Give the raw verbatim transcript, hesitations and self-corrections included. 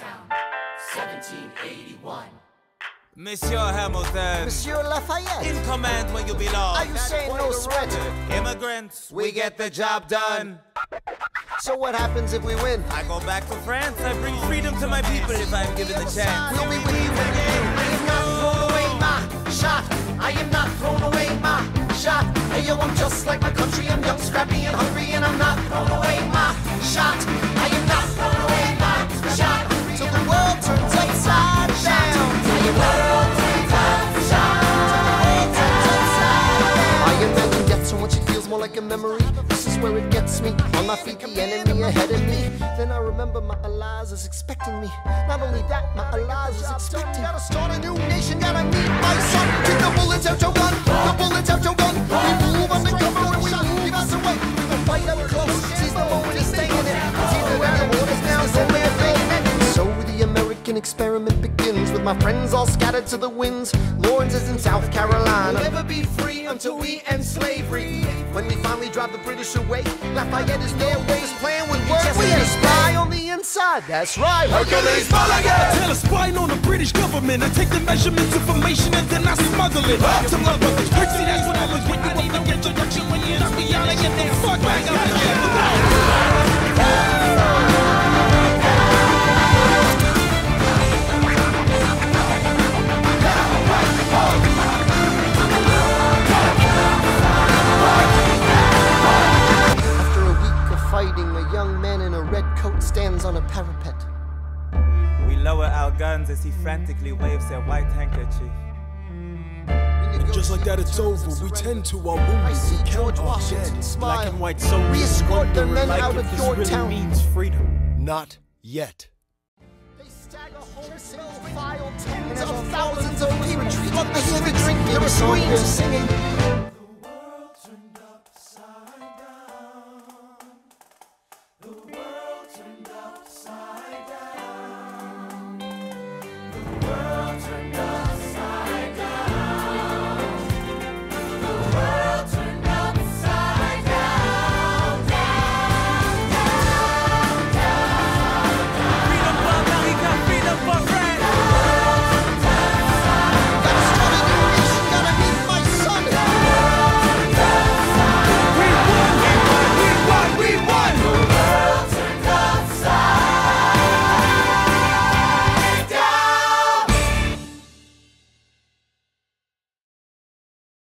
Yorktown, seventeen eighty-one. Monsieur Hamilton. Monsieur Lafayette. In command where you belong. Are you That's saying no sweater? Immigrants, we, we get the job done. So what happens if we win? I go back to France. I bring freedom to my people if I'm given the chance. Will we win again? I am not thrown away my shot. I am not thrown away my shot. Hey yo, I'm just like my country. I'm young, scrappy, and hungry, and I'm not thrown away my shot. I am not thrown away my shot. Till the world turns upside down. Till the world turns upside down. I am making death so much it feels more like a memory. This is where it gets me. On my feet, the enemy ahead of me. Then I remember my Allah's is expecting me. Not only that, my Allah's is expecting. Gotta start a new nation, gotta meet my son. Kick the bullets out to run, the bullets out to run. We move undercover and we move us away. The fight up close, seize the moment and stay in it. It's either way, the water's now, so we're taking it. So the American experiment begins, with my friends all scattered to the winds. Lawrence is in South Carolina. We'll never be free until we end slavery. When we finally drive the British away, Lafayette is there, way his plan would work. We had a spy on the inside, that's right, Hercules Mulligan! I tell a spy on the British government, I take the measurements, information, and then I smuggle it. Up to my brother's Brixie, that's what I was with. I need no introduction when you knock me out, I get that fuck back up again. On a parapet, we lower our guns as he frantically waves their white handkerchief. And just like that, it's over. We tend to our wounds. I see George Washington smile. Black and white soldiers. We escort their men out of Yorktown. Really means freedom. Not yet. They stagger wholesale, file tens of thousands of people. What the heavy drink? There were screams singing.